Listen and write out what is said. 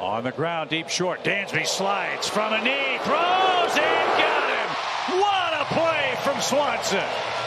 On the ground, deep short. Dansby slides from a knee, throws, and got him. What a play from Swanson.